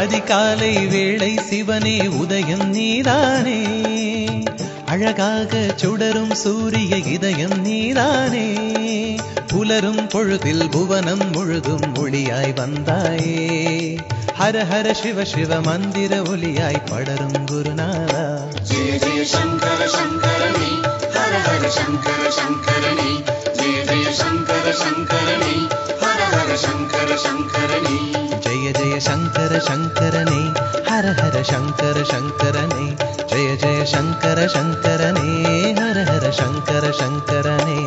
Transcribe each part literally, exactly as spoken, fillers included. அதிகாலை வேளை சிவனே உதயம் நீதானே, அழகாக சுடரும் சூரிய இதயம் நீதானே, புலரும் பொழுதில் புவனம் முழுதும் ஒளியாய் வந்தாயே, ஹர ஹர சிவ சிவ மந்திர ஒளியாய் படரும் குருநாதா. ஜெய ஜெய சங்கர சங்கரணி, ஹர ஹர சங்கர சங்கரணி, ஜெய ஜெய சங்கர சங்கரணி, ஹர ஹர சங்கர சங்கரணி, ஜெய ஜெய சங்கர சங்கரணி, ஹர ஹர சங்கர சங்கரணி, ஜெய ஜெய சங்கர சங்கரணி, ஹர ஹர சங்கர சங்கரணி.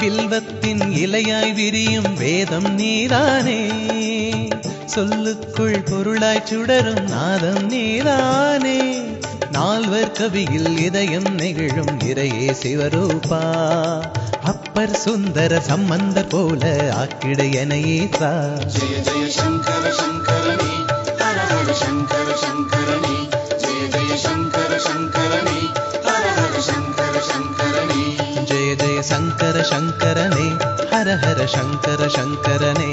வில்வத்தின் இலையாய் விரியும் வேதம் நீதானே, சொல்லுக்குள் பொருளாய் சுடரும் நாதம் நீதானே, நால்வர் கவியில் இதயம் நெகிழும் நிறையே சிவரூபா, அப்பர் சுந்தர சம்பந்தர் போல ஆக்கிடையனையே தா. ஜெய ஜெய சங்கர சங்கரணி, ஹர ஹர சங்கர சங்கரணி, ஜெய ஜெய சங்கர சங்கரணி, ஹர ஹர சங்கர சங்கரணி, ஜெய ஜெய சங்கர சங்கரனே, ஹர ஹர சங்கர சங்கரனே,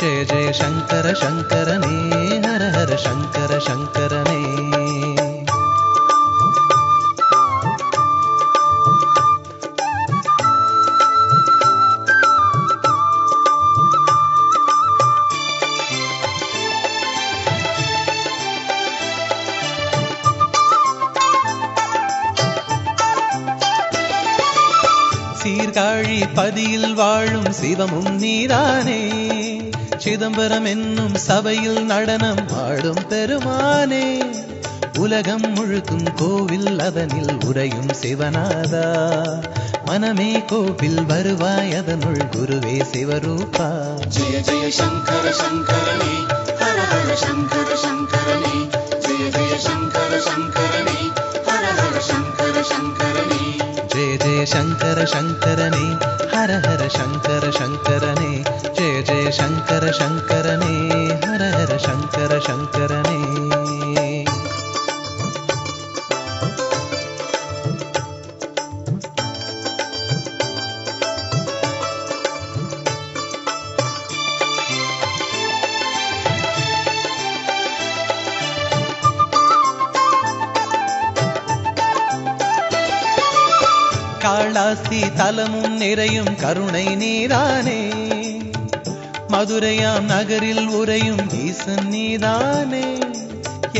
ஜெய ஜெய சங்கர சங்கரனே, ஹர ஹர சங்கர சங்கரனே. சீர்காழி பதியில் வாழும் சிவமும் நீதானே, சிதம்பரம் என்னும் சபையில் நடனம் ஆடும் பெருமானே, உலகம் முழுக்கும் கோவில் அதனில் உறையும் சிவநாதா, மனமே கோவில் வருவாய் அதனுள் குருவே சிவரூபா. ஜெய ஜெய சங்கர சங்கரணி, ஹர ஹர சங்கர சங்கரணி, ஜெய ஜெய சங்கர சங்கரணி, ஹர ஹர சங்கர சங்கரணி, ஜெய ஜெய சங்கர சங்கரனே, ஹர ஹர சங்கர சங்கரனே, ஜெய ஜெய சங்கர சங்கரனே, ஹர ஹர சங்கர சங்கரனே. காளாசி தலமும் நிறையும் கருணை நீதானே, மதுரையாம் நகரில் உறையும் ஈசன் நீதானே,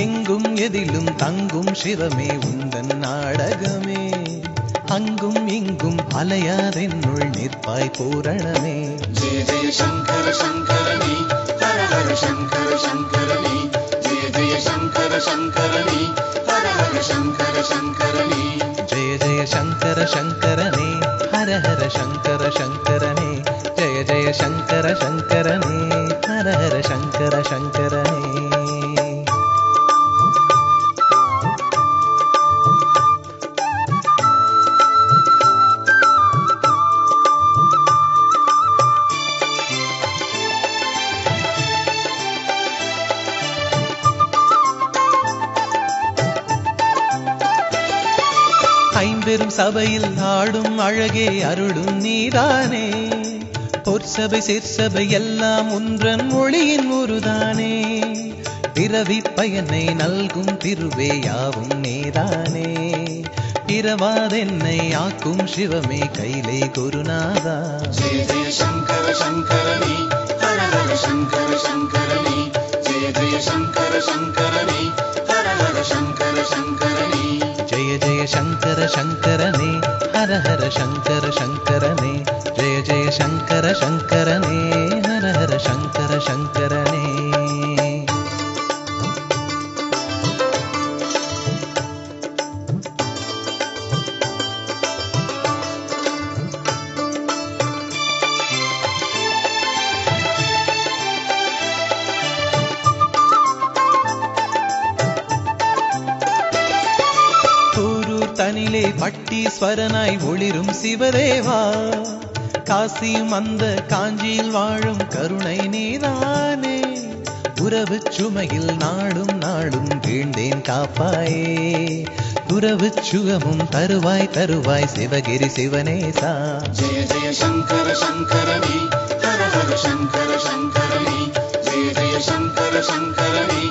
எங்கும் எதிலும் தங்கும் சிவமே உந்தன் நாடகமே, அங்கும் இங்கும் அலையாதென்னுள் நிற்பாய் பூரணமே. ஜெய ஜெய சங்கர சங்கரணி, ஹர ஹர சங்கர சங்கரணி, ஜெய ஜெய சங்கர சங்கரணி, ஹர ஹர சங்கர சங்கரணி, ஜெய ஜெய சங்கர சங்கரனே, ஹர ஹர சங்கர சங்கரனே, ஜெய ஜெய சங்கர சங்கரனே, ஹர ஹர சங்கர சங்கரனே. ஐம்பெரும் சபையில் ஆடும் அழகே அருளும் நீதானே, பொற்சபை சிற்சபை எல்லாம் ஒன்றன் ஒளியின் ஒருதானே, பிறவி பயனை நல்கும் திருவே யாவும் நீதானே, பிறவாதென்னை ஆக்கும் சிவமே கைலை குருநாதா. ஜெய ஜெய சங்கர சங்கரணி, ஹர ஹர சங்கர சங்கரணி, ஜெய ஜெய சங்கர சங்கரணி, ஹர ஹர சங்கர சங்கரணி, ஜெய ஜெய சங்கர சங்கரனே, ஹர ஹர சங்கர சங்கரனே, ஜெய ஜெய சங்கர சங்கரனே, ஹர ஹர சங்கர சங்கரனே. தனிலே பட்டீஸ்வரனாய் ஒளிரும் சிவதேவா, காசி மந்த காஞ்சியில் வாழும் கருணை நீதானே, உறவு சுமையில் நாடும் நாடும் வீழ்ந்தேன் காப்பாயே, துறவு சுகமும் தருவாய் தருவாய் சிவகிரி சிவனேசா. ஜெய ஜெய சங்கர சங்கரணி, ஹர ஹர சங்கர சங்கரணி, ஜெய ஜெய சங்கர சங்கரணி,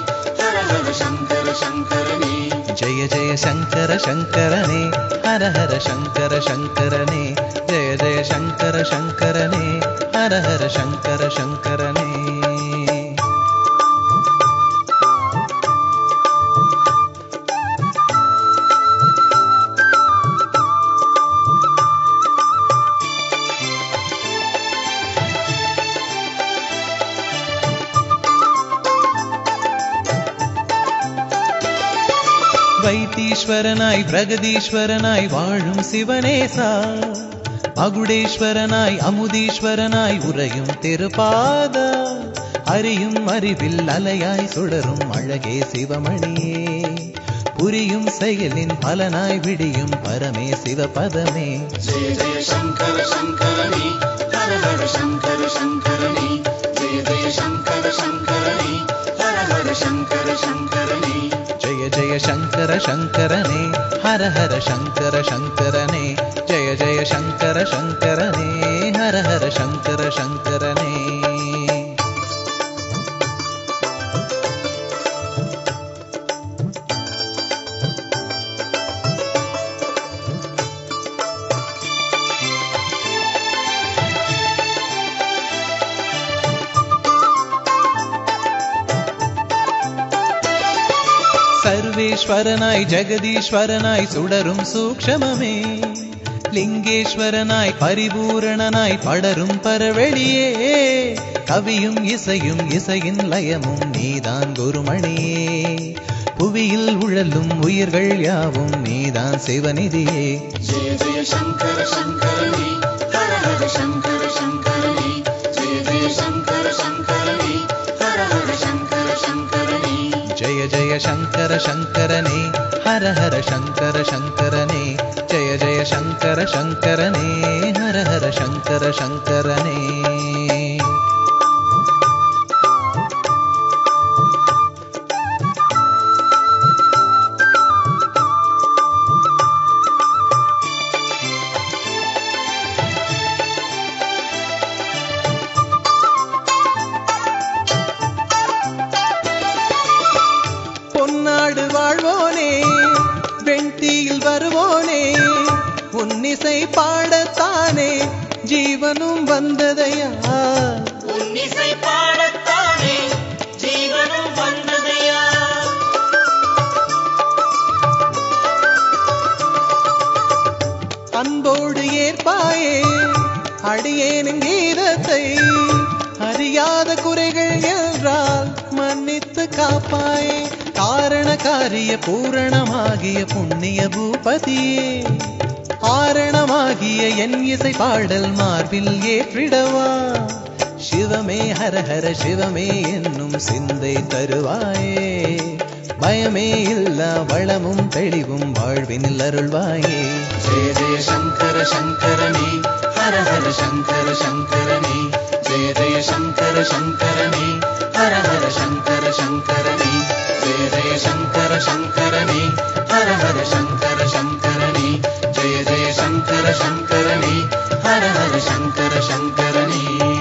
ஹர ஹர சங்கர சங்கரணி, ஜெய ஜெய சங்கர சங்கரனே, ஹர ஹர சங்கர சங்கரனே, ஜெய ஜெய சங்கர சங்கரனே, ஹர ஹர சங்கர சங்கரனே. வைத்தீஸ்வரனாய் பிரகதீஸ்வரனாய் வாழும் சிவனேசா, மகுடேஸ்வரனாய் அமுதீஸ்வரனாய் உறையும் திருப்பாத, அறியும் அறிவில் அலையாய் சுடரும் அழகே சிவமணியே, புரியும் செயலின் பலனாய் விடியும் பரமே சிவபதமே. ஜெய ஜெய சங்கர சங்கரணி, ஹர ஹர சங்கர சங்கரணி, ஜெய ஜெய சங்கர சங்கரணி, ஹர ஹர சங்கர சங்கரணி, ஜெய சங்கர சங்கரனே, ஹர ஹர சங்கர சங்கரனே, ஜெய ஜெய சங்கர சங்கரனே, ஹர ஹர சங்கர சங்கரனே. சர்வேஸ்வரனாய் ஜெகதீஸ்வரனாய் சுடரும் சூக்ஷமமே, லிங்கேஸ்வரனாய் பரிபூரணனாய் படரும் பரவெளியே, கவியும் இசையும் இசையின் லயமும் நீதான் குருமணியே, புவியில் உழலும் உயிர்கள் யாவும் நீதான் சிவநிதியே. ஜெய ஜெய சங்கர சங்கரணி, ஹர ஹர சங்கர சங்கரணி, ஜெய ஜெய சங்கர சங்கரணி, ஹர ஹர சங்கர சங்கரணி, ஜெய ஜெய சங்கர சங்கரனே, ஹர ஹர சங்கர சங்கரனே, ஜெய ஜெய சங்கர சங்கரனே, ஹர ஹர சங்கர சங்கரனே. உன்னிசை பாடத்தானே ஜீவனும் வந்ததையா, உன்னிசை பாடத்தானே ஜீவனும் வந்ததையா, அன்போடு ஏற்பாயே அடியேனும் கீதத்தை, அறியாத குறைகள் என்றால் மன்னித்து காப்பாயே, காரண காரிய பூரணமாகிய புண்ணிய பூபதியே, ஆரணமாகிய என் இசை பாடல் மார்பில் ஏற்றிடவா, சிவமே ஹரஹர சிவமே என்னும் சிந்தை தருவாயே, பயமே இல்லா வளமும் தெளிவும் வாழ்வினில் அருள்வாயே. ஜெய ஜெய சங்கர சங்கரணி, ஹரஹர சங்கர சங்கரணி, ஜெய ஜெய சங்கர சங்கரணி, ஹரஹர சங்கர சங்கரணி, ஜெய ஜெய சங்கர சங்கரணி, ஹரஹர சங்கர சங்கரணி, ஜெய ஜெய சங்கர சங்கரணி, ஹரஹர சங்கர சங்கரணி.